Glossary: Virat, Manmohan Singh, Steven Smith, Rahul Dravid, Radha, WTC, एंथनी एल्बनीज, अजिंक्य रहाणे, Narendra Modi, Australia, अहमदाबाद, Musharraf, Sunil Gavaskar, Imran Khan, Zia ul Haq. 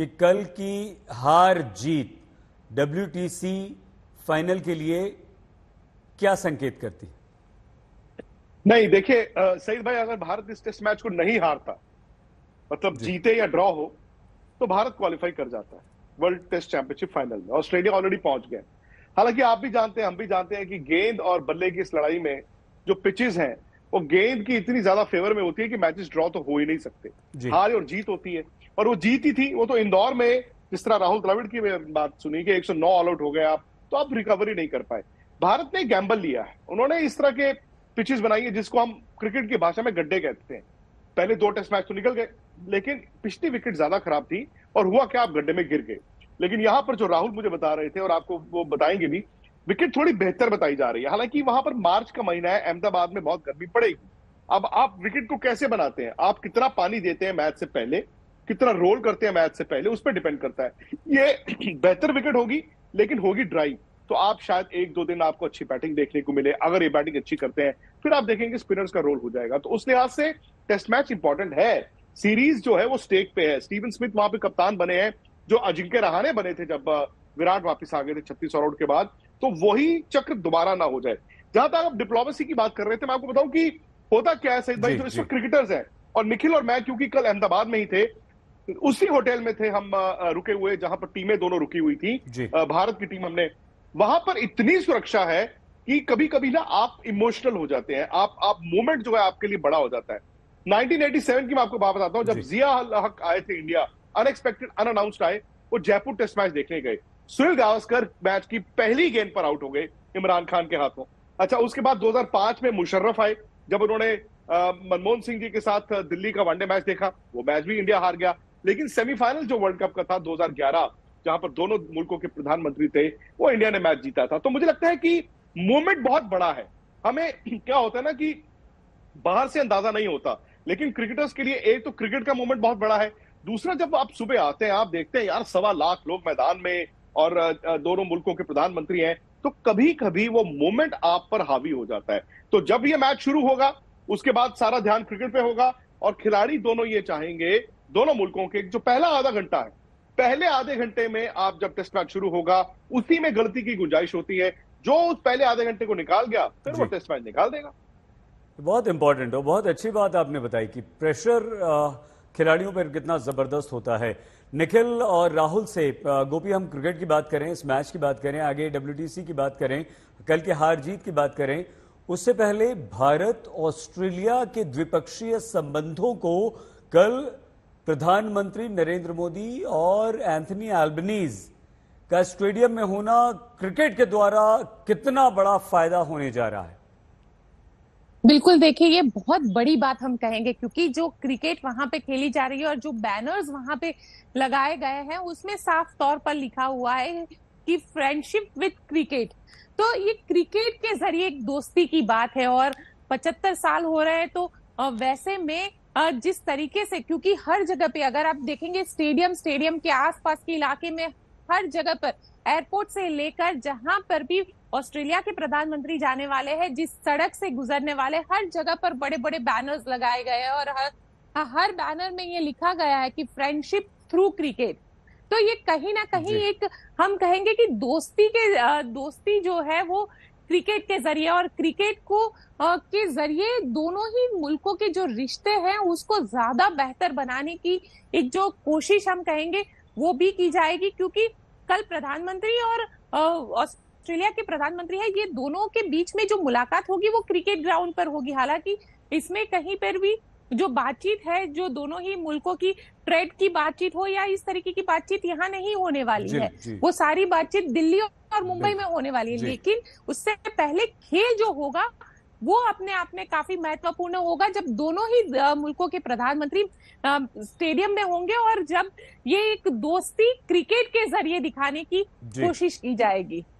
कि कल की हार जीत WTC फाइनल के लिए क्या संकेत करती? नहीं, देखिए सईद भाई, अगर भारत इस टेस्ट मैच को नहीं हारता, मतलब जीते या ड्रॉ हो, तो भारत क्वालिफाई कर जाता है वर्ल्ड टेस्ट चैंपियनशिप फाइनल में। ऑस्ट्रेलिया ऑलरेडी पहुंच गए। हालांकि आप भी जानते हैं, हम भी जानते हैं कि गेंद और बल्ले की इस लड़ाई में जो पिचेस हैं वो गेंद की इतनी ज्यादा फेवर में होती है कि मैचेस ड्रॉ तो हो ही नहीं सकते, हार और जीत होती है। और वो जीत ही थी, वो तो इंदौर में जिस तरह राहुल द्रविड़ की बात सुनी कि 109 ऑल आउट हो गए आप, तो आप रिकवरी नहीं कर पाए। भारत ने गैम्बल लिया है, उन्होंने इस तरह के पिचेस बनाई है जिसको हम क्रिकेट की भाषा में गड्ढे कहते हैं। पहले 2 टेस्ट मैच तो निकल गए, लेकिन पिछली विकेट ज्यादा खराब थी और हुआ क्या, आप गड्ढे में गिर गए। लेकिन यहाँ पर जो राहुल मुझे बता रहे थे और आपको वो बताएंगे भी, विकेट थोड़ी बेहतर बताई जा रही है। हालांकि वहां पर मार्च का महीना है, अहमदाबाद में बहुत गर्मी पड़ेगी। अब आप विकेट को कैसे बनाते हैं, आप कितना पानी देते हैं मैच से पहले, कितना रोल करते हैं मैच से पहले, उस पर डिपेंड करता है। ये बेहतर विकेट होगी लेकिन होगी ड्राई, तो आप शायद 1-2 दिन आपको अच्छी बैटिंग देखने को मिले। अगर ये बैटिंग अच्छी करते हैं फिर आप देखेंगे स्पिनर्स का रोल हो जाएगा। तो उस लिहाज से टेस्ट मैच इंपॉर्टेंट है। सीरीज जो है वो स्टेक पे है। स्टीवन स्मिथ वहां पे कप्तान बने हैं, जो अजिंक्य रहाणे बने थे जब विराट वापस आ गए थे 36 ऑल आउट के बाद, तो वही चक्र दोबारा ना हो जाए। जहां तक आप डिप्लोमेसी की बात कर रहे थे, मैं आपको बताऊं कि होता क्या है सईद भाई, जो इस वक्त क्रिकेटर्स हैं और निखिल और मैं क्योंकि कल अहमदाबाद में ही थे, उसी होटल में थे हम रुके हुए जहां पर टीमें दोनों रुकी हुई थी, भारत की टीम, हमने वहां पर इतनी सुरक्षा है कि कभी कभी ना आप इमोशनल हो जाते हैं, आप मोमेंट जो है आपके लिए बड़ा हो जाता है। 1987 की मैं आपको बात बताता हूं, जब जिया उल हक आए थे इंडिया, अनएक्सपेक्टेड अनअनाउंस्ड आए, वो जयपुर टेस्ट मैच देखने गए, सुनील गावस्कर मैच की पहली गेंद पर आउट हो गए इमरान खान के हाथों। अच्छा, उसके बाद 2005 में मुशर्रफ आए, जब उन्होंने मनमोहन सिंह जी के साथ दिल्ली का वनडे मैच देखा, वो मैच भी इंडिया हार गया। लेकिन सेमीफाइनल जो वर्ल्ड कप का था 2011, जहां पर दोनों मुल्कों के प्रधानमंत्री थे, वो इंडिया ने मैच जीता था। तो मुझे लगता है कि मूवमेंट बहुत बड़ा है। हमें क्या होता है ना कि बाहर से अंदाजा नहीं होता, लेकिन क्रिकेटर्स के लिए एक तो क्रिकेट का मूवमेंट बहुत बड़ा है, दूसरा जब आप सुबह आते हैं आप देखते हैं यार 1.25 लाख लोग मैदान में और दोनों मुल्कों के प्रधानमंत्री हैं, तो कभी कभी वो मूवमेंट आप पर हावी हो जाता है। तो जब ये मैच शुरू होगा उसके बाद सारा ध्यान क्रिकेट पे होगा और खिलाड़ी दोनों ये चाहेंगे, दोनों मुल्कों के जो पहला आधा घंटा है, पहले आधे घंटे में आप जब टेस्ट मैच शुरू होगा उसी में गलती की गुंजाइश होती है, जो उस पहले आधे घंटे को निकाल गया फिर वो टेस्ट मैच निकाल देगा। बहुत इंपॉर्टेंट और बहुत अच्छी बात आपने बताई कि प्रेशर खिलाड़ियों पर कितना जबरदस्त होता है। निखिल और राहुल से गोपी, हम क्रिकेट की बात करें, इस मैच की बात करें, आगे WTC की बात करें, कल के हार जीत की बात करें, उससे पहले भारत ऑस्ट्रेलिया के द्विपक्षीय संबंधों को कल प्रधानमंत्री नरेंद्र मोदी और एंथनी एल्बनीज का स्टेडियम में होना क्रिकेट के द्वारा कितना बड़ा फायदा होने जा रहा है? बिल्कुल, देखिए ये बहुत बड़ी बात हम कहेंगे, क्योंकि जो क्रिकेट वहां पे खेली जा रही है और जो बैनर्स वहां पे लगाए गए हैं उसमें साफ तौर पर लिखा हुआ है कि फ्रेंडशिप विद क्रिकेट। तो ये क्रिकेट के जरिए एक दोस्ती की बात है और 75 साल हो रहे हैं, तो वैसे में जिस तरीके से, क्योंकि हर जगह पे अगर आप देखेंगे स्टेडियम के आसपास के इलाके में हर जगह पर, एयरपोर्ट से लेकर जहां पर भी ऑस्ट्रेलिया के प्रधानमंत्री जाने वाले हैं, जिस सड़क से गुजरने वाले, हर जगह पर बड़े बड़े बैनर्स लगाए गए हैं और हर बैनर में ये लिखा गया है कि फ्रेंडशिप थ्रू क्रिकेट। तो ये कहीं ना कहीं एक, हम कहेंगे कि दोस्ती जो है वो क्रिकेट के जरिए, और क्रिकेट के जरिए दोनों ही मुल्कों के जो रिश्ते हैं उसको ज्यादा बेहतर बनाने की एक जो कोशिश हम कहेंगे वो भी की जाएगी, क्योंकि कल प्रधानमंत्री और ऑस्ट्रेलिया के प्रधानमंत्री है, ये दोनों के बीच में जो मुलाकात होगी वो क्रिकेट ग्राउंड पर होगी। हालांकि इसमें कहीं पर भी जो बातचीत है, जो दोनों ही मुल्कों की ट्रेड की बातचीत हो या इस तरीके की बातचीत यहाँ नहीं होने वाली है। वो सारी बातचीत दिल्ली और मुंबई में होने वाली है, लेकिन उससे पहले खेल जो होगा वो अपने आप में काफी महत्वपूर्ण होगा, जब दोनों ही मुल्कों के प्रधानमंत्री स्टेडियम में होंगे और जब ये एक दोस्ती क्रिकेट के जरिए दिखाने की कोशिश की जाएगी।